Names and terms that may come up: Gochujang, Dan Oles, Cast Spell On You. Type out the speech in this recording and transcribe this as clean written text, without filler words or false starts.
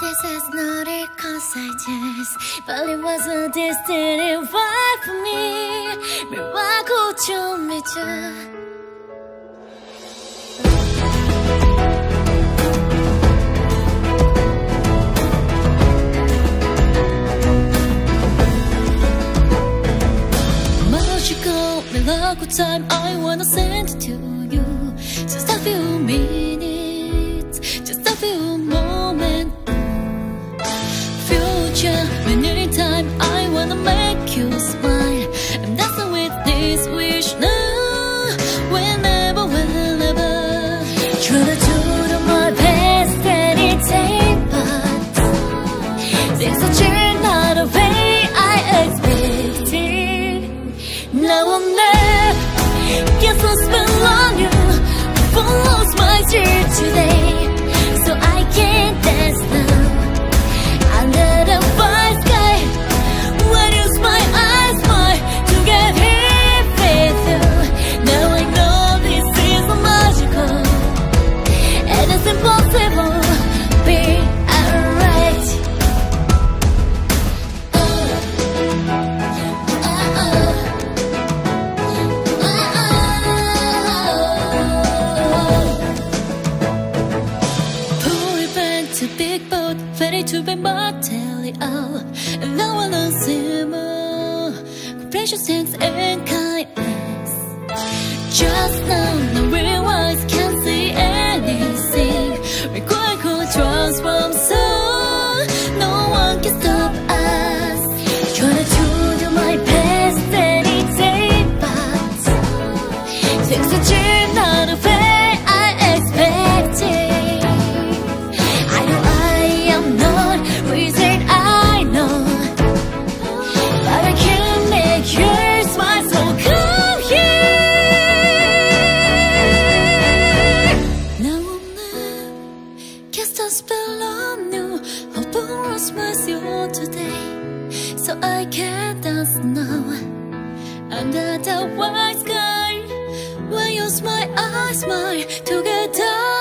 This is not it, cause I just, but it was a distant vibe for me. Miracle to meet you. Magical, miracle time, I wanna send it to you. Just a few minutes, just a few moments. Future, many times, I wanna make you smile. I'm dancing with this wish now, whenever, whenever. Try to do my best that it takes, but there's a change not a way I expected. Now or never, guess I'll spell on you. Follows my dream today, so I can't dance now. Under the bright sky, when you smile, I smile to get here with you. Now I know this is magical, and it's impossible to be alright. Pull it back to big boat, ready to be mine. Out. And I wanna see more precious things and kindness. Just now, no real eyes can't see anything. Require controls from soul. No one can stop us. Trying to do my best any day, but things are changed not the way I expected. I know I am not reason. So I can't dance now. Under the white sky, when you smile, I smile together.